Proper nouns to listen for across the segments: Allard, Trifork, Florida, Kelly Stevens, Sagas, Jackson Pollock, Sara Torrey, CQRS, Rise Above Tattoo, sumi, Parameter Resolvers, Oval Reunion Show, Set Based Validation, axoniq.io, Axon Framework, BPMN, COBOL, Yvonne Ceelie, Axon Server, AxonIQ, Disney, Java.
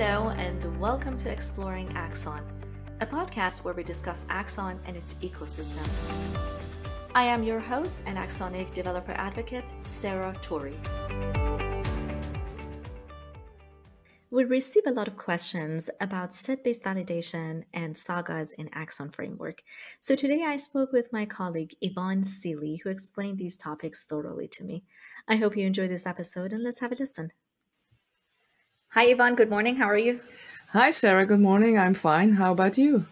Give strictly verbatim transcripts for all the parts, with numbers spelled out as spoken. Hello and welcome to Exploring Axon, a podcast where we discuss Axon and its ecosystem. I am your host and Axoniq developer advocate, Sara Torrey. We receive a lot of questions about set-based validation and sagas in Axon Framework. So today I spoke with my colleague Yvonne Ceelie, who explained these topics thoroughly to me. I hope you enjoy this episode and let's have a listen. Hi, Yvonne. Good morning. How are you? Hi, Sarah. Good morning. I'm fine. How about you?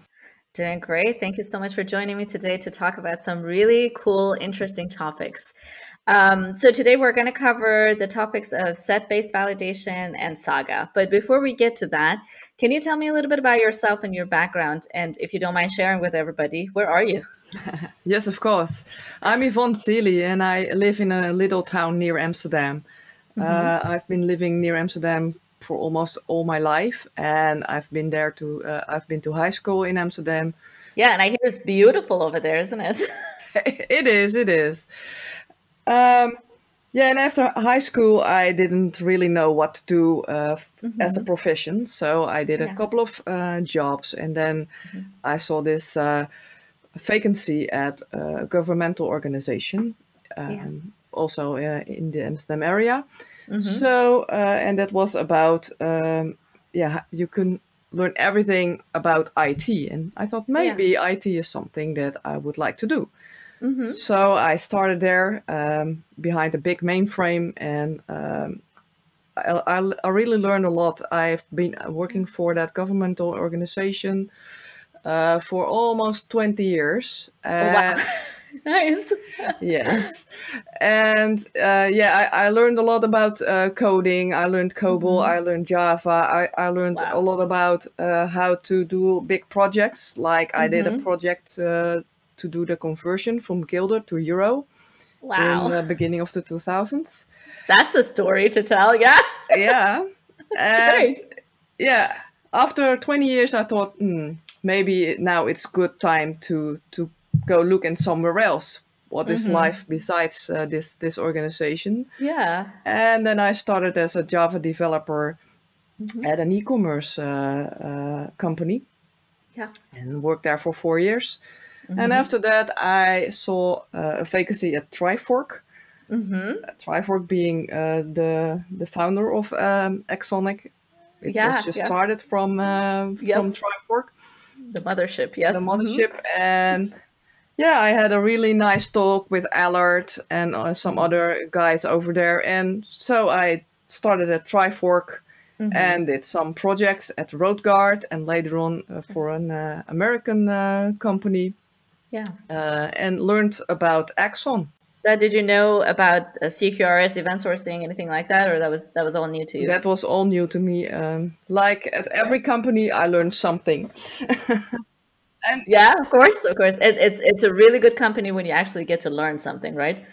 Doing great. Thank you so much for joining me today to talk about some really cool, interesting topics. Um, so today we're going to cover the topics of set-based validation and Saga. But before we get to that, can you tell me a little bit about yourself and your background? And if you don't mind sharing with everybody, where are you? Yes, of course. I'm Yvonne Ceelie, and I live in a little town near Amsterdam. Mm-hmm. uh, I've been living near Amsterdam for almost all my life, and I've been there to uh, I've been to high school in Amsterdam. Yeah, and I hear it's beautiful over there, isn't it? It is, it is. Um, yeah, and after high school, I didn't really know what to do uh, mm-hmm. as a profession, so I did yeah. a couple of uh, jobs, and then mm-hmm. I saw this uh, vacancy at a governmental organization, um, yeah. also uh, in the Amsterdam area. Mm-hmm. So, uh, and that was about, um, yeah, you can learn everything about I T. And I thought maybe yeah. I T is something that I would like to do. Mm-hmm. So I started there um, behind a big mainframe, and um, I, I, I really learned a lot. I've been working for that governmental organization uh, for almost twenty years. Oh, wow. Uh, Nice. Yes. And uh, yeah, I, I learned a lot about uh, coding. I learned COBOL. Mm-hmm. I learned Java. I, I learned wow. a lot about uh, how to do big projects. Like mm-hmm. I did a project uh, to do the conversion from guilder to euro. Wow. In the beginning of the two thousands. That's a story to tell. Yeah. Yeah. That's and great. Yeah. After twenty years, I thought, mm, maybe now it's good time to, to go look in somewhere else. What is mm-hmm. life besides uh, this this organization? Yeah. And then I started as a Java developer mm-hmm. at an e-commerce uh, uh, company. Yeah. And worked there for four years. Mm-hmm. And after that, I saw uh, a vacancy at Trifork. Mm-hmm. uh, Trifork being uh, the the founder of um, Axoniq. It yeah, was just yeah. started from uh, yep. from Trifork. The mothership. Yes. The mothership mm-hmm. and. Yeah, I had a really nice talk with Allard and uh, some other guys over there. And so I started at Trifork mm-hmm. and did some projects at Roadguard and later on uh, for an uh, American uh, company. Yeah. Uh, and learned about Axon. That, did you know about uh, C Q R S, event sourcing, anything like that? Or that was that was all new to you? That was all new to me. Um, like at every company, I learned something. And yeah, of course, of course. It, it's it's a really good company when you actually get to learn something, right?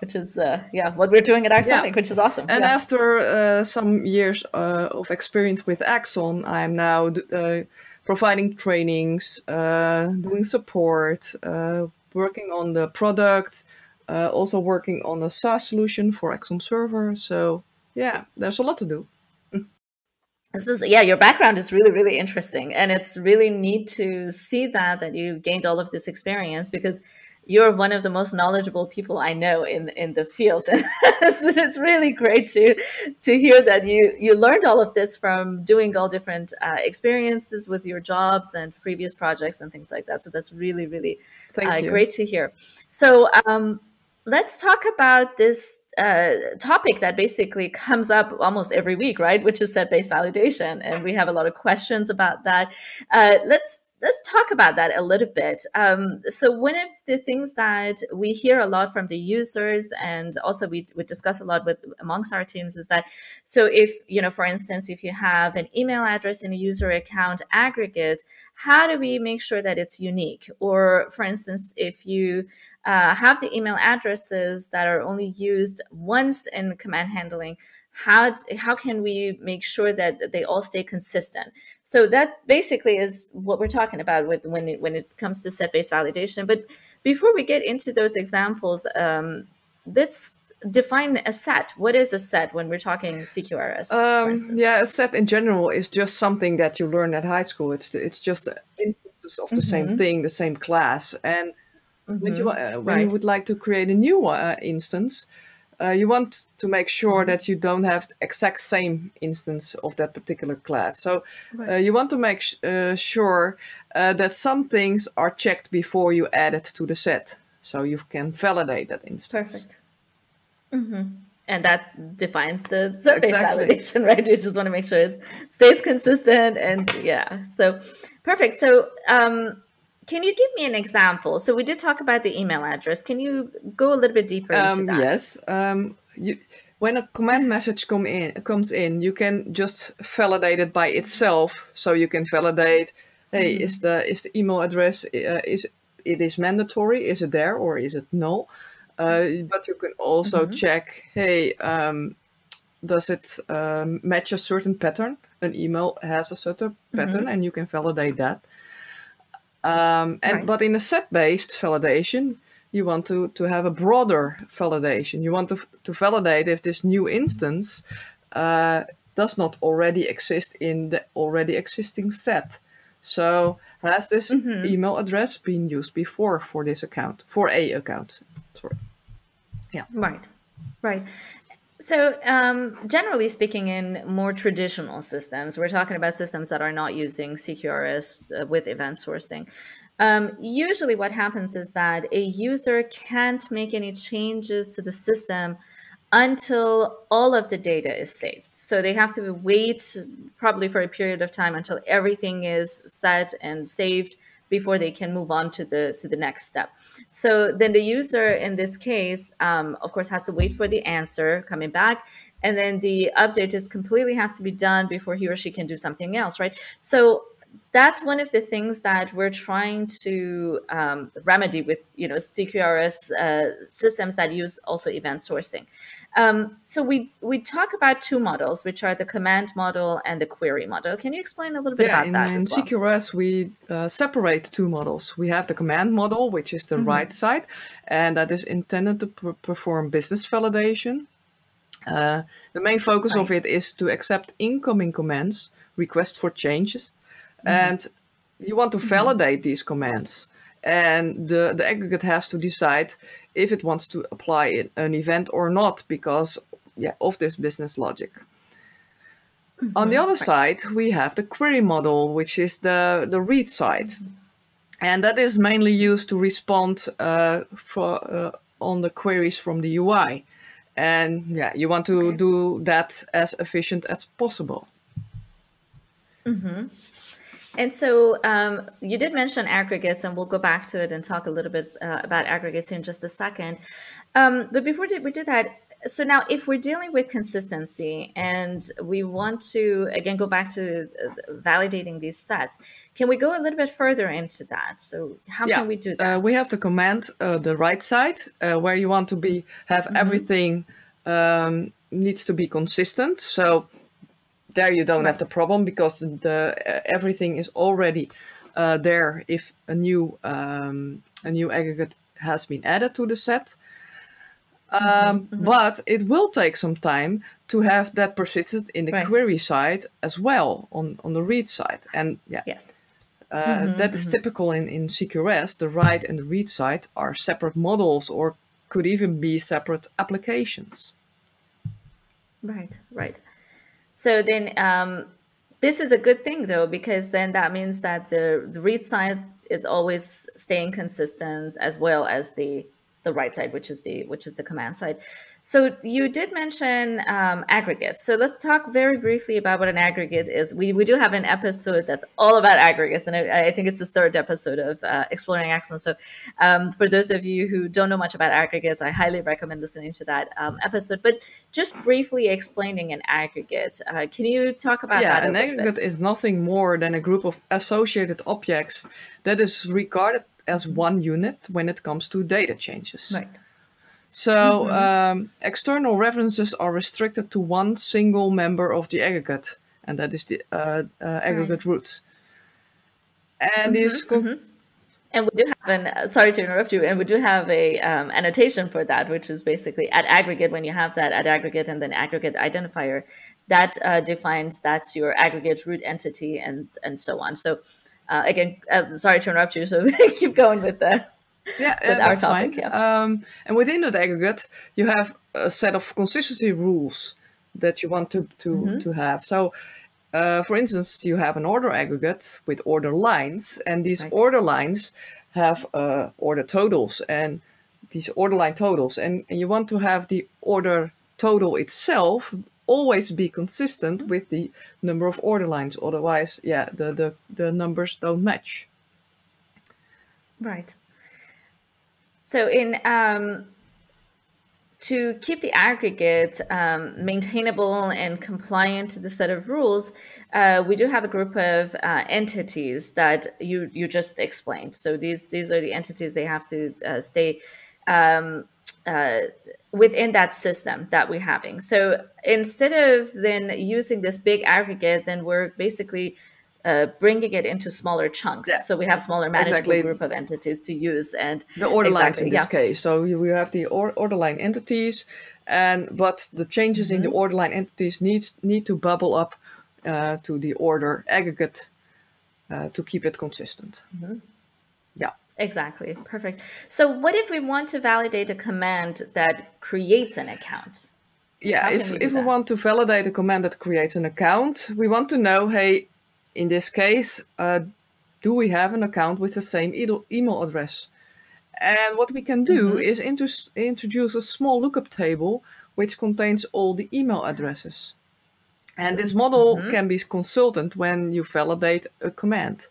Which is, uh, yeah, what we're doing at Axon, yeah. which is awesome. And yeah. after uh, some years uh, of experience with Axon, I'm now uh, providing trainings, uh, doing support, uh, working on the product, uh, also working on a SaaS solution for Axon Server. So yeah, there's a lot to do. This is, yeah, your background is really, really interesting. And it's really neat to see that, that you gained all of this experience, because you're one of the most knowledgeable people I know in, in the field. And it's, it's really great to, to hear that you, you learned all of this from doing all different uh, experiences with your jobs and previous projects and things like that. So that's really, really uh, great to hear. So um, let's talk about this uh, topic that basically comes up almost every week, right? Which is set-based validation. And we have a lot of questions about that. Uh, let's let's talk about that a little bit. Um, so one of the things that we hear a lot from the users, and also we, we discuss a lot with amongst our teams, is that, so if, you know, for instance, if you have an email address in a user account aggregate, how do we make sure that it's unique? Or for instance, if you uh, have the email addresses that are only used once in command handling, How, how can we make sure that they all stay consistent? So that basically is what we're talking about with when it, when it comes to set-based validation. But before we get into those examples, um, let's define a set. What is a set when we're talking C Q R S? Um, yeah, a set in general is just something that you learn at high school. It's it's just instances of the mm-hmm. same thing, the same class. And mm-hmm. when, you, uh, when right. you would like to create a new uh, instance, uh, you want to make sure that you don't have the exact same instance of that particular class. So right. uh, you want to make sh uh, sure uh, that some things are checked before you add it to the set, so you can validate that instance. Perfect. Mm-hmm. And that defines the set-based exactly. validation, right? You just want to make sure it stays consistent, and yeah, so perfect. So um, can you give me an example? So we did talk about the email address. Can you go a little bit deeper um, into that? Yes. Um, you, when a command message come in, comes in, you can just validate it by itself. So you can validate, hey, mm-hmm. is the is the email address, uh, is it is mandatory? Is it there or is it null? Uh, but you can also mm-hmm. check, hey, um, does it um, match a certain pattern? An email has a certain pattern, mm-hmm. and you can validate that. Um, and right. But in a set-based validation, you want to, to have a broader validation. You want to, to validate if this new instance uh, does not already exist in the already existing set. So has this mm-hmm. email address been used before for this account, for a account? Sorry. Yeah. Right. Right. So um, generally speaking, in more traditional systems, we're talking about systems that are not using C Q R S uh, with event sourcing. Um, usually what happens is that a user can't make any changes to the system until all of the data is saved. So they have to wait probably for a period of time until everything is set and saved before they can move on to the to the next step. So then the user in this case, um, of course, has to wait for the answer coming back, and then the update is completely has to be done before he or she can do something else, right? So that's one of the things that we're trying to um, remedy with, you know, C Q R S uh, systems that use also event sourcing. Um, so we we talk about two models, which are the command model and the query model. Can you explain a little bit yeah, about in, that? Yeah, in as well? C Q R S we uh, separate two models. We have the command model, which is the mm-hmm. right side, and that is intended to pr perform business validation. Uh, the main focus right. of it is to accept incoming commands, requests for changes, mm-hmm. and you want to validate mm-hmm. these commands. And the, the aggregate has to decide if it wants to apply an event or not because yeah, of this business logic. Mm-hmm. On the other right. side, we have the query model, which is the, the read side. Mm-hmm. And that is mainly used to respond uh, for, uh, on the queries from the U I. And yeah, you want to okay. do that as efficient as possible. Mm-hmm. And so um, you did mention aggregates, and we'll go back to it and talk a little bit uh, about aggregates in just a second. Um, but before we do that, so now if we're dealing with consistency and we want to, again, go back to validating these sets, can we go a little bit further into that? So how yeah. can we do that? Uh, we have the command, uh, the right side, uh, where you want to be, have mm-hmm. everything um, needs to be consistent. So there you don't have the problem because the uh, everything is already uh, there if a new um, a new aggregate has been added to the set. Um, mm-hmm. But it will take some time to have that persisted in the right. query side as well on, on the read side. And yeah, yes. uh, mm-hmm, that is mm-hmm. typical in, in C Q R S. The write and the read side are separate models or could even be separate applications. Right, right. So then um, this is a good thing, though, because then that means that the, the read side is always staying consistent as well as the, the right side, which is the, which is the command side. So you did mention um, aggregates. So let's talk very briefly about what an aggregate is. We, we do have an episode that's all about aggregates, and I, I think it's the third episode of uh, Exploring Axon. So um, for those of you who don't know much about aggregates, I highly recommend listening to that um, episode. But just briefly explaining an aggregate, uh, can you talk about yeah, that? Yeah, an aggregate bit? Is nothing more than a group of associated objects that is regarded as one unit when it comes to data changes. Right. So mm-hmm. um, external references are restricted to one single member of the aggregate, and that is the uh, uh, aggregate right. root. And mm-hmm. these con mm-hmm. And we do have an, sorry to interrupt you, and we do have a um, annotation for that, which is basically at aggregate, when you have that at aggregate and then aggregate identifier, that uh, defines that's your aggregate root entity and, and so on. So uh, again, uh, sorry to interrupt you, so keep going with that. Yeah, uh, our that's topic, fine. Yeah. Um, and within that aggregate, you have a set of consistency rules that you want to, to, mm-hmm. to have. So, uh, for instance, you have an order aggregate with order lines, and these right. order lines have uh, order totals and these order line totals. And, and you want to have the order total itself always be consistent with the number of order lines. Otherwise, yeah, the, the, the numbers don't match. Right. So in um, to keep the aggregate um, maintainable and compliant to the set of rules, uh, we do have a group of uh, entities that you you just explained. So these these are the entities they have to uh, stay um, uh, within that system that we're having. So instead of then using this big aggregate, then we're basically Uh, bringing it into smaller chunks, yeah. so we have smaller manageable exactly. group of entities to use, and the order exactly, lines in yeah. this case. So you, you have the or, order line entities, and but the changes mm-hmm. in the order line entities need need to bubble up uh, to the order aggregate uh, to keep it consistent. Mm-hmm. Yeah, exactly, perfect. So what if we want to validate a command that creates an account? Yeah, if we, if we want to validate a command that creates an account, we want to know, hey. In this case, uh, do we have an account with the same e email address? And what we can do mm-hmm. is introduce, introduce a small lookup table which contains all the email addresses. And this model mm-hmm. can be consulted when you validate a command.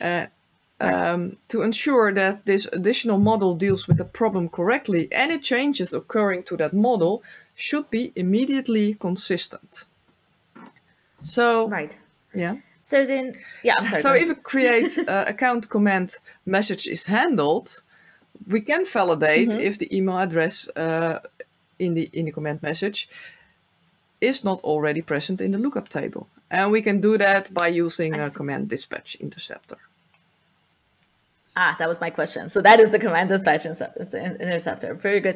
Uh, um, to ensure that this additional model deals with the problem correctly, any changes occurring to that model should be immediately consistent. So, right. Yeah. So then, yeah, I'm sorry. So if a create uh, account command message is handled, we can validate mm-hmm. if the email address uh, in the in the command message is not already present in the lookup table, and we can do that by using a command dispatch interceptor. Ah, that was my question. So that is the command dispatch interceptor. Very good.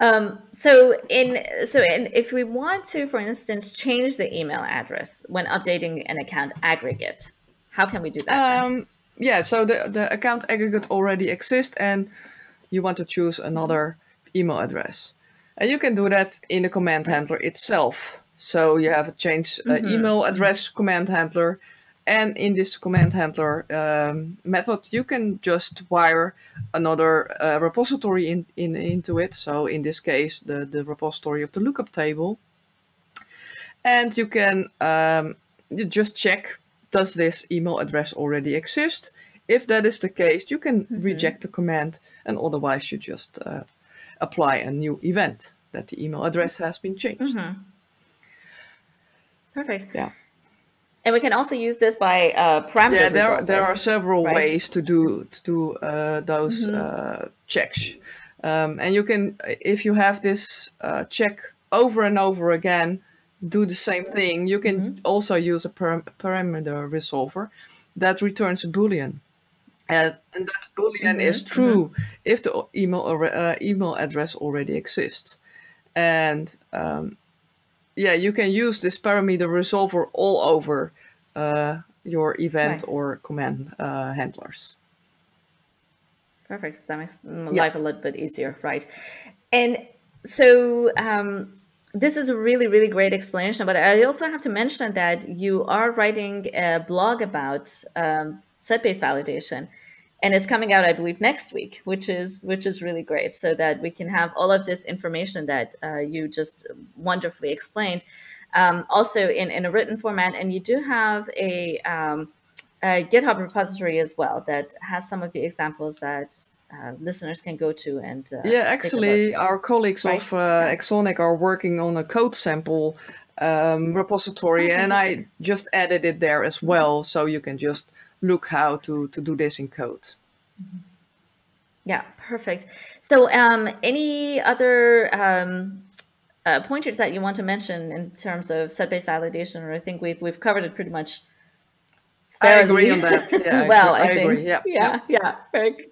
Um, so in so in, if we want to, for instance, change the email address when updating an account aggregate, how can we do that? Um, yeah, so the, the account aggregate already exists and you want to choose another email address. And you can do that in the command handler itself. So you have a change uh, mm-hmm. email address command handler. And in this command handler um, method, you can just wire another uh, repository in, in, into it. So in this case, the, the repository of the lookup table. And you can um, you just check, does this email address already exist? If that is the case, you can mm-hmm. reject the command, and otherwise you just uh, apply a new event that the email address has been changed. Mm-hmm. Perfect. Yeah. And we can also use this by uh, parameter. Yeah, there are, there are several right? ways to do to do uh, those mm-hmm. uh, checks, um, and you can, if you have this uh, check over and over again, do the same thing. You can mm-hmm. also use a param parameter resolver that returns a boolean, uh, and that boolean mm-hmm. is true mm-hmm. if the email uh, email address already exists, and. Um, Yeah, you can use this parameter resolver all over uh, your event right. or command uh, handlers. Perfect. So that makes life yeah. a little bit easier, right? And so um, this is a really, really great explanation. But I also have to mention that you are writing a blog about um, set-based validation. And it's coming out, I believe, next week, which is which is really great, so that we can have all of this information that uh, you just wonderfully explained, um, also in, in a written format. And you do have a, um, a GitHub repository as well that has some of the examples that uh, listeners can go to. And uh, yeah, actually, our colleagues right? of uh, yeah. Axoniq are working on a code sample um, repository, oh, and I just added it there as well, so you can just look how to, to do this in code. Yeah, perfect. So um, any other um, uh, pointers that you want to mention in terms of set-based validation? Or I think we've, we've covered it pretty much I agree on that. Yeah, well, I, I think. Agree. Yeah. Yeah, yeah, yeah, very good.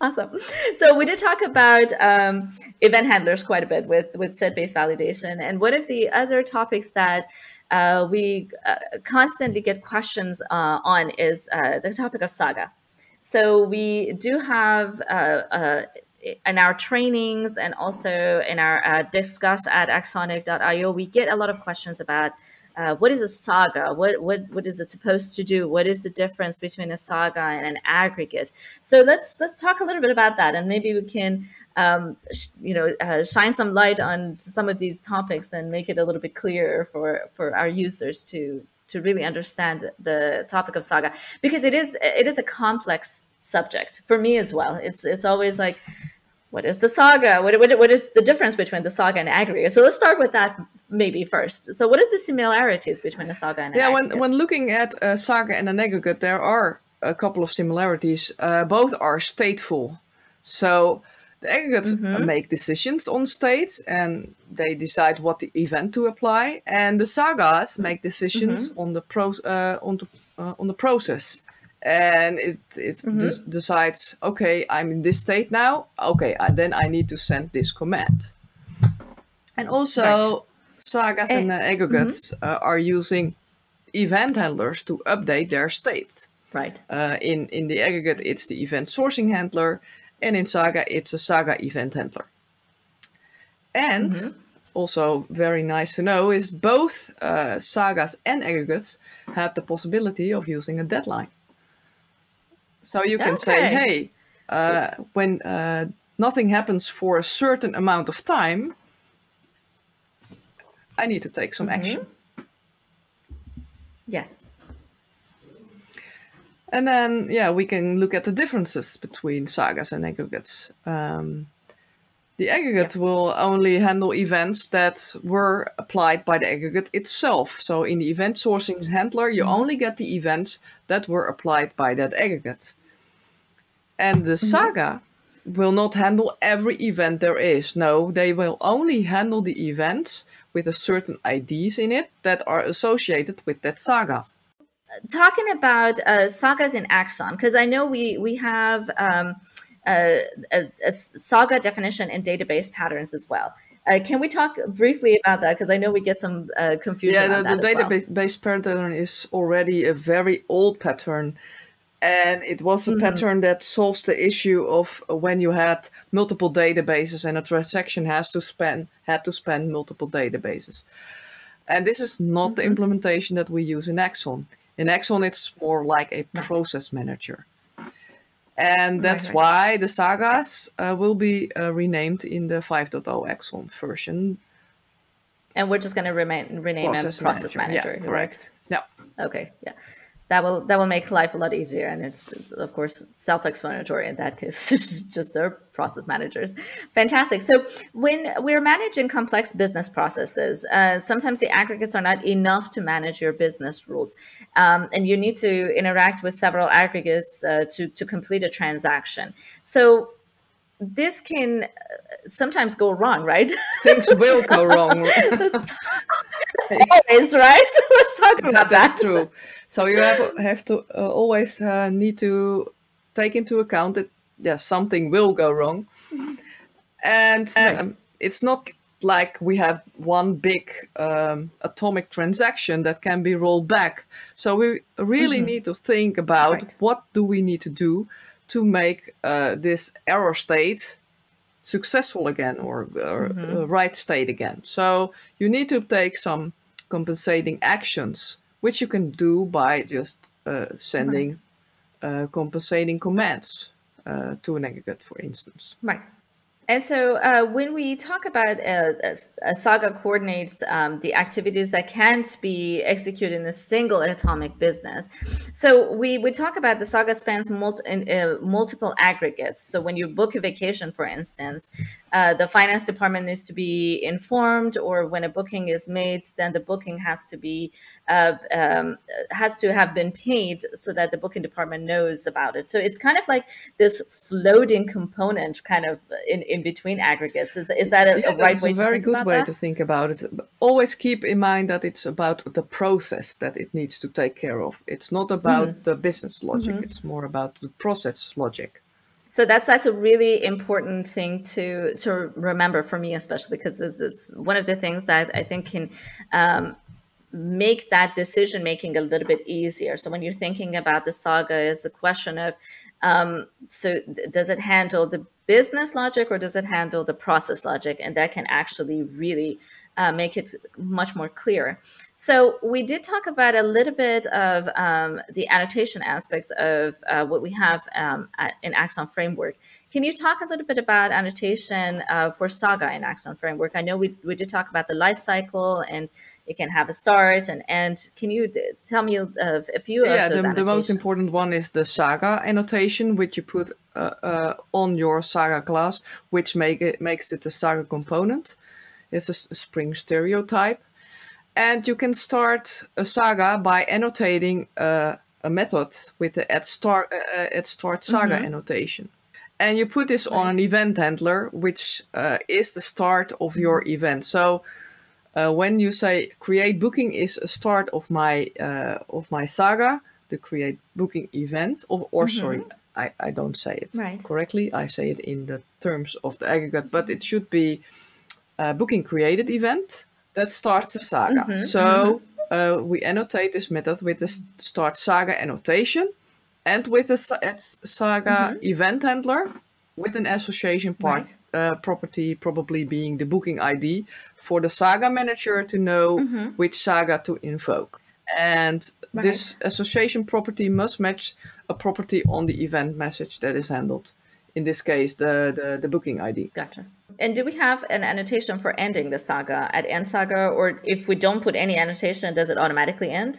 Awesome. So we did talk about um, event handlers quite a bit with, with set-based validation. And one of the other topics that uh, we uh, constantly get questions uh, on is uh, the topic of Saga. So we do have uh, uh, in our trainings and also in our uh, discuss at axoniq dot i o, we get a lot of questions about Uh, what is a saga? What, what what is it supposed to do? What is the difference between a saga and an aggregate? So let's let's talk a little bit about that, and maybe we can um, sh you know uh, shine some light on some of these topics and make it a little bit clearer for for our users to to really understand the topic of saga, because it is it is a complex subject for me as well. It's it's always like, what is the saga? What, what, what is the difference between the saga and aggregate? So let's start with that maybe first. So what is the similarities between a saga and an yeah, aggregate? Yeah, when, when looking at a saga and an aggregate, there are a couple of similarities. Uh, both are stateful. So the aggregates mm-hmm. make decisions on states and they decide what the event to apply. And the sagas make decisions mm-hmm. on, the pro uh, on, the, uh, on the process. And it, it mm-hmm. des decides, okay, I'm in this state now. Okay, I, then I need to send this command. And also, right. sagas A and uh, aggregates mm-hmm. uh, are using event handlers to update their state. Right. Uh, in, in the aggregate, it's the event sourcing handler. And in saga, it's a saga event handler. And mm-hmm. also very nice to know is both uh, sagas and aggregates have the possibility of using a deadline. So you can okay. say, hey, uh, when uh, nothing happens for a certain amount of time, I need to take some mm-hmm. action. Yes. And then, yeah, we can look at the differences between sagas and aggregates. Um, the aggregate yeah. will only handle events that were applied by the aggregate itself. So in the event sourcing handler, you mm-hmm. only get the events that were applied by that aggregate. And the saga mm-hmm. will not handle every event there is. No, they will only handle the events with a certain I Ds in it that are associated with that saga. Talking about uh, sagas in Axon, because I know we, we have um, a, a, a saga definition in database patterns as well. Uh, can we talk briefly about that? Because I know we get some uh, confusion. Yeah, the, the database well. pattern is already a very old pattern. And it was a mm-hmm. pattern that solves the issue of when you had multiple databases and a transaction has to span, had to span multiple databases. And this is not mm-hmm. the implementation that we use in Axon. In Axon, it's more like a process manager. And that's right, right. why the sagas uh, will be uh, renamed in the five point oh Axon version. And we're just going to rename process, process manager, manager yeah, correct? Right? Yeah. Okay, yeah. That will that will make life a lot easier, and it's, it's of course self-explanatory in that case. Just their process managers, fantastic. So when we're managing complex business processes, uh, sometimes the aggregates are not enough to manage your business rules, um, and you need to interact with several aggregates uh, to to complete a transaction. So this can sometimes go wrong, right? Things will go wrong. Always, right? Let's talk about that. That's true. So you have, have to uh, always uh, need to take into account that yeah, something will go wrong. And um, it's not like we have one big um, atomic transaction that can be rolled back. So we really mm-hmm. need to think about right. what do we need to do to make uh, this error state successful again, or, or mm-hmm. uh, right state again. So you need to take some compensating actions, which you can do by just uh, sending right. uh, compensating commands uh, to an aggregate, for instance. Right. And so uh, when we talk about uh, a saga coordinates um, the activities that can't be executed in a single atomic business. So we, we talk about the saga spans multi, uh, multiple aggregates. So when you book a vacation, for instance, uh, the finance department needs to be informed, or when a booking is made, then the booking has to be uh, um, has to have been paid so that the booking department knows about it. So it's kind of like this floating component kind of in, in in between aggregates. Is, is that a, yeah, a right way a to think about that? It's a very good way to think about it. Always keep in mind that it's about the process that it needs to take care of. It's not about mm-hmm. the business logic. Mm-hmm. It's more about the process logic. So that's that's a really important thing to to remember for me, especially because it's, it's one of the things that I think can um, make that decision making a little bit easier. So when you're thinking about the saga, it's a question of um, so does it handle the business logic or does it handle the process logic, and that can actually really Uh, make it much more clear. So we did talk about a little bit of um, the annotation aspects of uh, what we have um, at, in Axon Framework. Can you talk a little bit about annotation uh, for Saga in Axon Framework? I know we, we did talk about the life cycle, and it can have a start and end. Can you d tell me of a few yeah, of those the, annotations? Yeah, the most important one is the Saga annotation, which you put uh, uh, on your Saga class, which make it, makes it a Saga component. It's a Spring stereotype, and you can start a saga by annotating uh, a method with the at start uh, at start saga mm-hmm. annotation, and you put this right on an event handler, which uh, is the start of your event. So uh, when you say create booking is a start of my uh, of my saga, the create booking event, or, or mm-hmm. sorry, I, I don't say it right. correctly. I say it in the terms of the aggregate, but it should be Uh, booking created event that starts a saga. Mm-hmm, so mm-hmm. uh, we annotate this method with the start saga annotation and with the saga mm-hmm. event handler with an association part right. uh, property, probably being the booking I D for the saga manager to know mm-hmm. which saga to invoke. And right. this association property must match a property on the event message that is handled. In this case, the, the, the booking I D. Gotcha. And do we have an annotation for ending the saga at end saga? Or if we don't put any annotation, does it automatically end?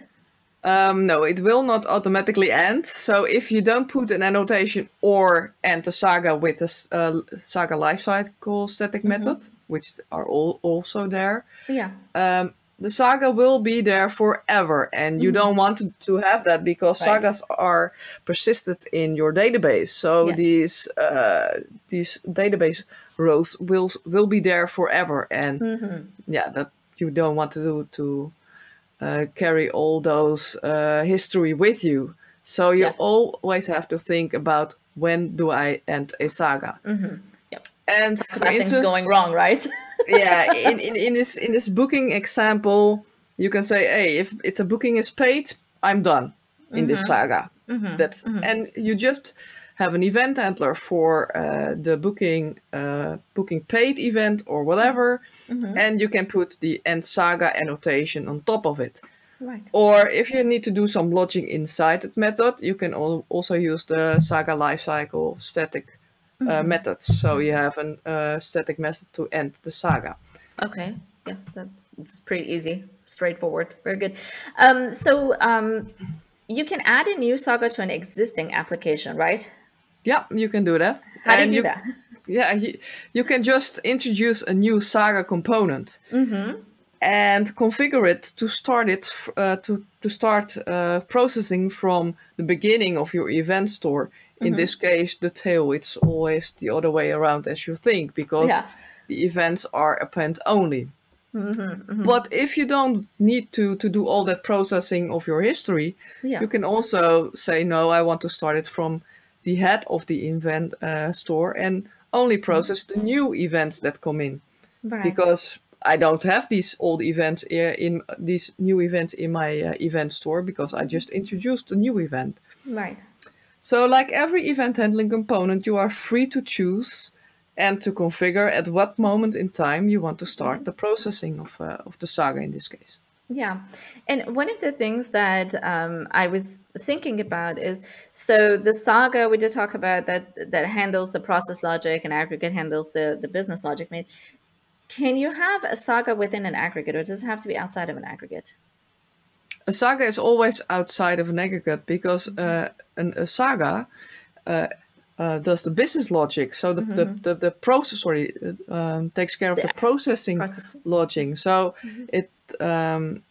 Um, no, it will not automatically end. So if you don't put an annotation or end the saga with the uh, saga lifecycle static mm-hmm. method, which are all also there, yeah, um, the saga will be there forever. And you mm-hmm. don't want to, to have that because right. sagas are persisted in your database. So yes. these uh, these database rows will will be there forever. And mm-hmm. yeah, that you don't want to do, to uh, carry all those uh, history with you. So you yeah. always have to think about when do I end a saga. Mm-hmm. Yep. And for nothing's instance, going wrong, right? yeah, in, in, in this in this booking example, you can say, hey, if it's a booking is paid, I'm done in mm-hmm. this saga. Mm-hmm. That's mm-hmm. and you just have an event handler for uh, the booking uh, booking paid event or whatever, mm-hmm. and you can put the end saga annotation on top of it. Right. Or if you need to do some logic inside that method, you can al also use the saga lifecycle static Uh, mm-hmm. methods. So you have an uh, static method to end the saga. Okay, yeah, that's pretty easy, straightforward, very good. Um, so um, you can add a new saga to an existing application, right? Yeah, you can do that. How do you do you, that? Yeah, you, you can just introduce a new saga component mm-hmm. and configure it to start it uh, to to start uh, processing from the beginning of your event store. In mm-hmm. this case, the tail, it's always the other way around as you think, because yeah. the events are append only. Mm-hmm, mm-hmm. But if you don't need to, to do all that processing of your history, yeah. you can also say, no, I want to start it from the head of the event uh, store and only process mm-hmm. the new events that come in. Right. Because I don't have these old events in, in these new events in my uh, event store, because I just introduced a new event. Right. So like every event handling component, you are free to choose and to configure at what moment in time you want to start the processing of, uh, of the saga in this case. Yeah. And one of the things that um, I was thinking about is, so the saga we did talk about that, that handles the process logic and aggregate handles the, the business logic. Can you have a saga within an aggregate, or does it have to be outside of an aggregate? A saga is always outside of an aggregate, because uh, an, a saga uh, uh, does the business logic. So the, mm-hmm. the, the, the process, sorry, uh, um, takes care of the, the processing process. logic. So mm-hmm. it um,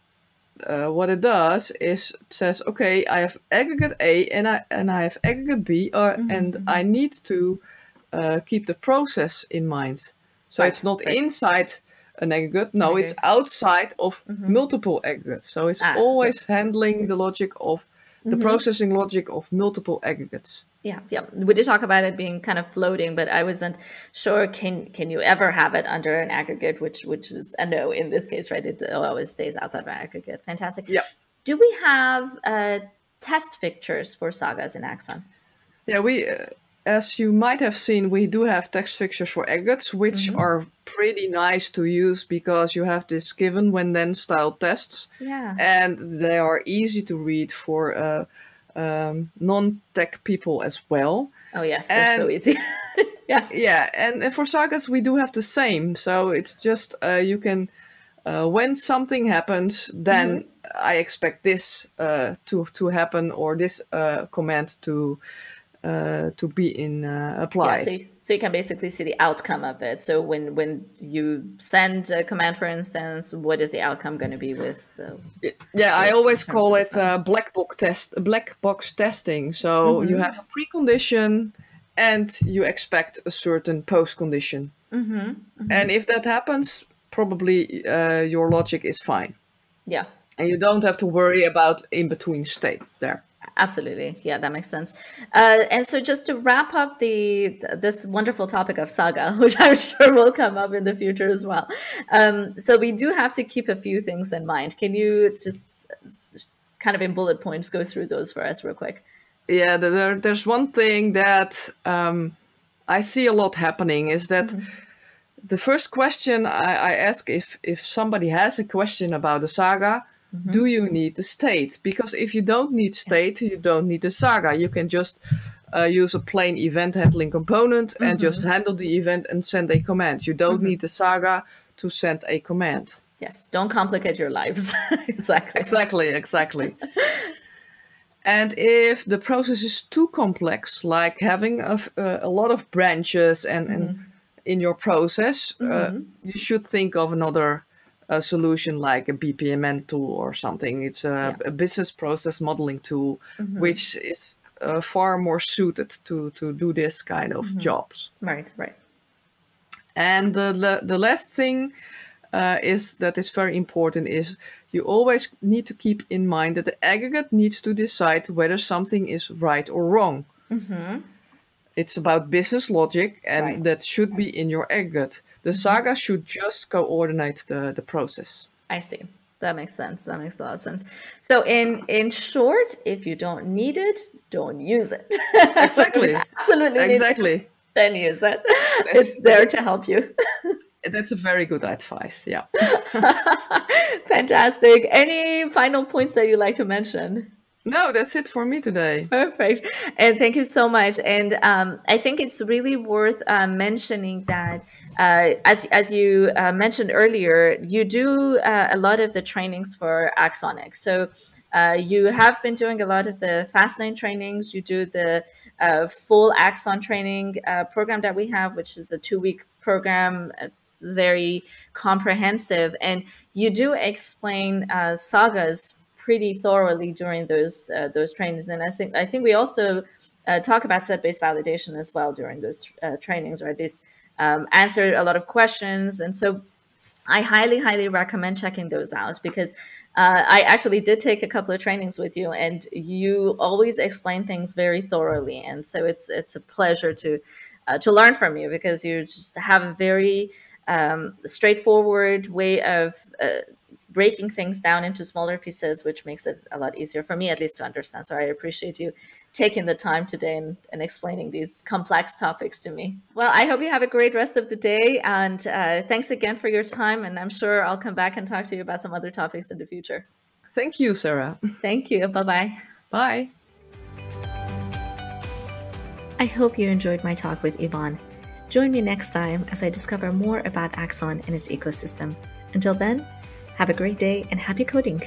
uh, what it does is it says, okay, I have aggregate A and I and I have aggregate B, or mm-hmm. and I need to uh, keep the process in mind. So right. it's not right. inside an aggregate. No, okay. it's outside of mm-hmm. multiple aggregates. So it's ah, always okay. handling the logic of the mm-hmm. processing logic of multiple aggregates. Yeah, yeah. We did talk about it being kind of floating, but I wasn't sure. Can can you ever have it under an aggregate, which which is a no in this case, right? It always stays outside of an aggregate. Fantastic. Yeah. Do we have uh, test fixtures for Sagas in Axon? Yeah, we, uh, as you might have seen, we do have text fixtures for aggregates, which mm-hmm. are pretty nice to use because you have this given when then style tests, yeah, and they are easy to read for. Uh, Um, non-tech people as well. Oh yes, they're and, so easy. yeah, yeah, and, and for Sagas we do have the same. So it's just uh, you can, uh, when something happens, then mm-hmm. I expect this uh, to to happen or this uh, command to uh, to be in uh, applied. Yeah, so, you, so you can basically see the outcome of it. So when when you send a command, for instance, what is the outcome going to be with? Uh, yeah, I always call it uh, black box test, black box testing. So mm-hmm. you have a precondition, and you expect a certain post condition. Mm-hmm. Mm-hmm. And if that happens, probably uh, your logic is fine. Yeah, and you don't have to worry about in between state there. Absolutely. Yeah, that makes sense. Uh, and so just to wrap up the this wonderful topic of Saga, which I'm sure will come up in the future as well. Um, so we do have to keep a few things in mind. Can you just, just kind of in bullet points go through those for us real quick? Yeah, there, there's one thing that um, I see a lot happening is that mm-hmm. the first question I, I ask if, if somebody has a question about the Saga, Mm-hmm. do you need the state? Because if you don't need state, you don't need the Saga. You can just uh, use a plain event handling component mm-hmm. and just handle the event and send a command. You don't mm-hmm. need the Saga to send a command. Yes, don't complicate your lives. Exactly. Exactly, exactly. And if the process is too complex, like having a, uh, a lot of branches and, mm-hmm. and in your process, mm-hmm. uh, you should think of another a solution like a B P M N tool or something. It's a, yeah. a business process modeling tool, mm-hmm. which is uh, far more suited to, to do this kind of mm-hmm. jobs. Right, right. And the, the, the last thing uh, is that is very important is you always need to keep in mind that the aggregate needs to decide whether something is right or wrong. Mm-hmm. It's about business logic, and right. that should be in your aggregate. The mm-hmm. Saga should just coordinate the, the process. I see. That makes sense. That makes a lot of sense. So in, in short, if you don't need it, don't use it. Exactly. Absolutely. Exactly. Need it, then use it. That's, it's there to help you. That's a very good advice. Yeah. Fantastic. Any final points that you'd like to mention? No, that's it for me today. Perfect. And thank you so much. And um, I think it's really worth uh, mentioning that, uh, as, as you uh, mentioned earlier, you do uh, a lot of the trainings for Axoniq. So uh, you have been doing a lot of the Fastlane trainings. You do the uh, full Axon training uh, program that we have, which is a two-week program. It's very comprehensive. And you do explain uh, Sagas pretty thoroughly during those uh, those trainings, and I think I think we also uh, talk about set-based validation as well during those uh, trainings, or at least um, answer a lot of questions. And so, I highly highly recommend checking those out, because uh, I actually did take a couple of trainings with you, and you always explain things very thoroughly. And so it's it's a pleasure to uh, to learn from you, because you just have a very um, straightforward way of uh, breaking things down into smaller pieces, which makes it a lot easier for me, at least, to understand. So I appreciate you taking the time today and, and explaining these complex topics to me. Well, I hope you have a great rest of the day, and uh, thanks again for your time. And I'm sure I'll come back and talk to you about some other topics in the future. Thank you, Sarah. Thank you. Bye-bye. Bye. I hope you enjoyed my talk with Yvonne. Join me next time as I discover more about Axon and its ecosystem. Until then, have a great day and happy coding!